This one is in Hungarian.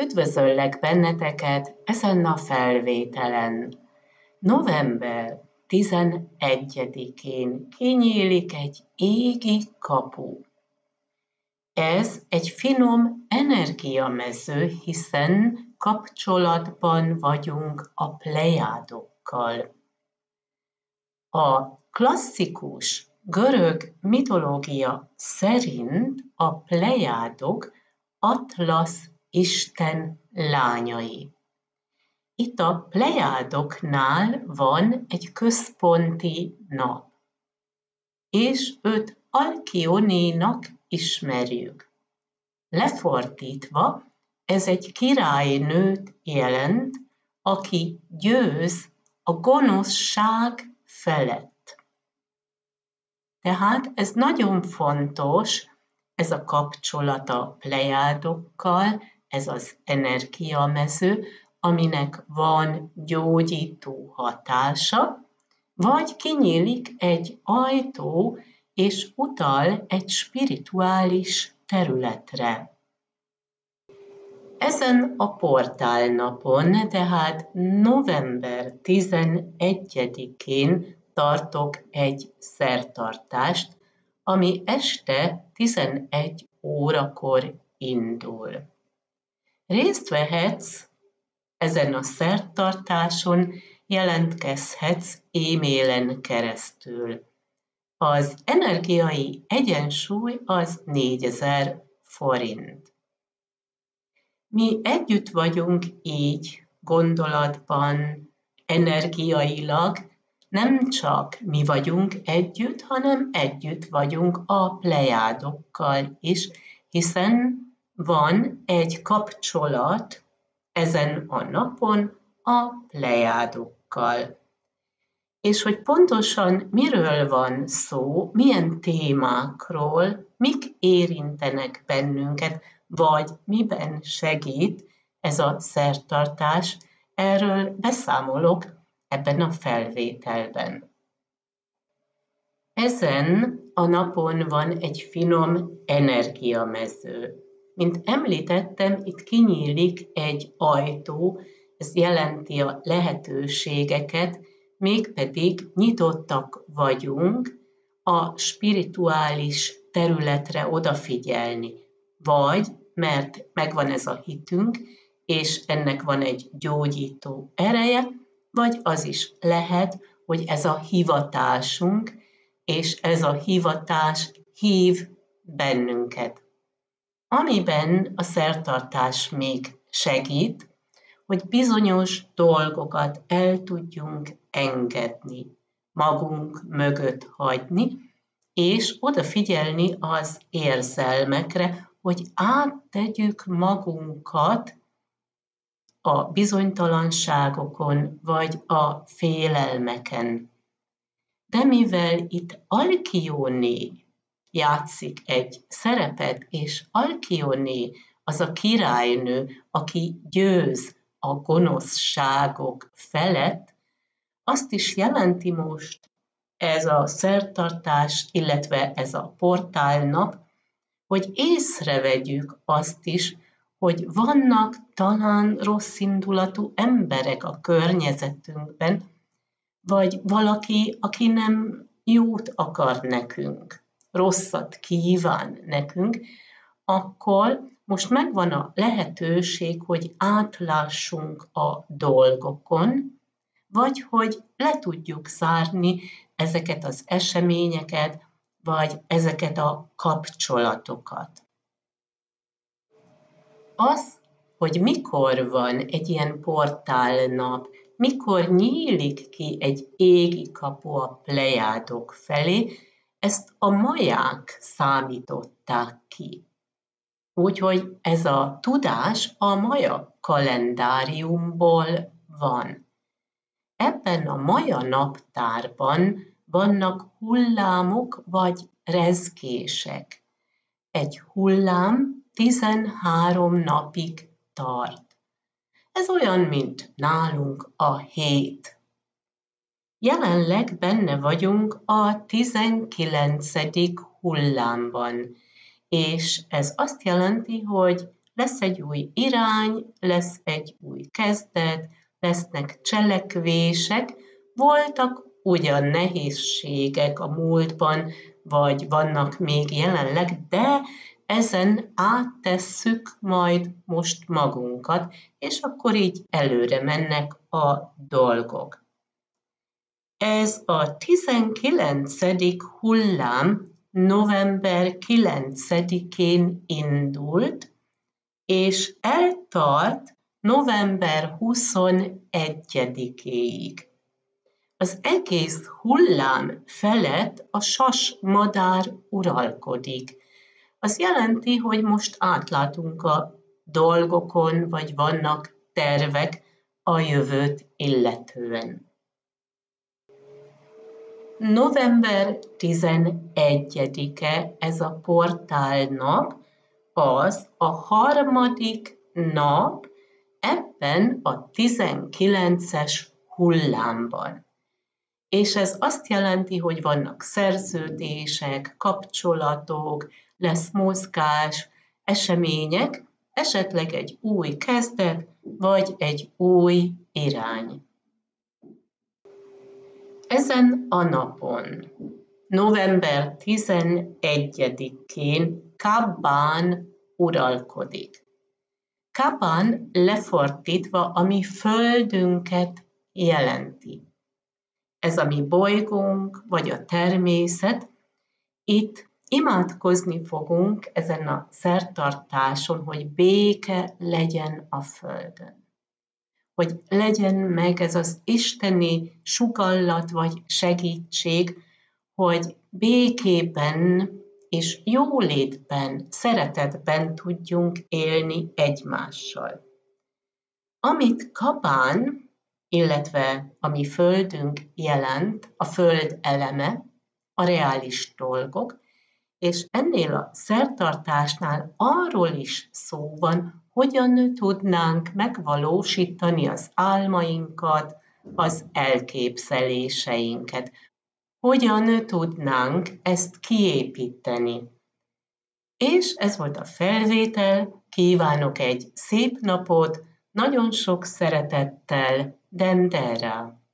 Üdvözöllek benneteket ezen a felvételen. November 11-én kinyílik egy égi kapu. Ez egy finom energiamező, hiszen kapcsolatban vagyunk a plejádokkal. A klasszikus görög mitológia szerint a plejádok Atlasz Isten lányai. Itt a plejádoknál van egy központi nap, és őt Alkyonénak ismerjük. Lefordítva, ez egy királynőt jelent, aki győz a gonoszság felett. Tehát ez nagyon fontos, ez a kapcsolat a plejádokkal, ez az energiamező, aminek van gyógyító hatása, vagy kinyílik egy ajtó, és utal egy spirituális területre. Ezen a portálnapon, tehát november 11-én tartok egy szertartást, ami este 11 órakor indul. Részt vehetsz ezen a szertartáson, jelentkezhetsz e-mailen keresztül. Az energiai egyensúly az 4000 forint. Mi együtt vagyunk így, gondolatban, energiailag, nem csak mi vagyunk együtt, hanem együtt vagyunk a plejádokkal is, hiszen van egy kapcsolat ezen a napon a plejádokkal. És hogy pontosan miről van szó, milyen témákról, mik érintenek bennünket, vagy miben segít ez a szertartás, erről beszámolok ebben a felvételben. Ezen a napon van egy finom energiamező. Mint említettem, itt kinyílik egy ajtó, ez jelenti a lehetőségeket, mégpedig nyitottak vagyunk a spirituális területre odafigyelni, vagy mert megvan ez a hitünk, és ennek van egy gyógyító ereje, vagy az is lehet, hogy ez a hivatásunk, és ez a hivatás hív bennünket. Amiben a szertartás még segít, hogy bizonyos dolgokat el tudjunk engedni, magunk mögött hagyni, és odafigyelni az érzelmekre, hogy áttegyük magunkat a bizonytalanságokon, vagy a félelmeken. De mivel itt Alkyoné játszik egy szerepet, és Alkyoné az a királynő, aki győz a gonoszságok felett, azt is jelenti most ez a szertartás, illetve ez a portálnap, hogy észrevegyük azt is, hogy vannak talán rosszindulatú emberek a környezetünkben, vagy valaki, aki nem jót akar nekünk, rosszat kíván nekünk, akkor most megvan a lehetőség, hogy átlássunk a dolgokon, vagy hogy le tudjuk zárni ezeket az eseményeket, vagy ezeket a kapcsolatokat. Az, hogy mikor van egy ilyen portálnap, mikor nyílik ki egy égi kapu a plejádok felé, ezt a maják számították ki. Úgyhogy ez a tudás a maja kalendáriumból van. Ebben a maja naptárban vannak hullámok vagy rezgések. Egy hullám 13 napig tart. Ez olyan, mint nálunk a hét. Jelenleg benne vagyunk a 19. hullámban, és ez azt jelenti, hogy Lesz egy új irány, lesz egy új kezdet, lesznek cselekvések, voltak ugyan nehézségek a múltban, vagy vannak még jelenleg, de ezen áttesszük majd most magunkat, és akkor így előre mennek a dolgok. Ez a 19. hullám november 9-én indult, és eltart november 21-éig. Az egész hullám felett a sasmadár uralkodik. Az jelenti, hogy most átlátunk a dolgokon, vagy vannak tervek a jövőt illetően. November 11-e ez a portálnap, az a harmadik nap ebben a 19-es hullámban. És ez azt jelenti, hogy vannak szerződések, kapcsolatok, lesz mozgás, események, esetleg egy új kezdet, vagy egy új irány. Ezen a napon, november 11-én Kaban uralkodik. Kaban lefordítva a mi földünket jelenti. Ez a mi bolygónk, vagy a természet. Itt imádkozni fogunk ezen a szertartáson, hogy béke legyen a Földön. Hogy legyen meg ez az isteni sugallat vagy segítség, hogy békében és jólétben, szeretetben tudjunk élni egymással. Amit Kaban, illetve a mi földünk jelent, a föld eleme, a reális dolgok, és ennél a szertartásnál arról is szó van, hogyan tudnánk megvalósítani az álmainkat, az elképzeléseinket. Hogyan tudnánk ezt kiépíteni. És ez volt a felvétel, kívánok egy szép napot, nagyon sok szeretettel, Dendera!